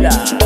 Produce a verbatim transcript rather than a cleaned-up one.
Love.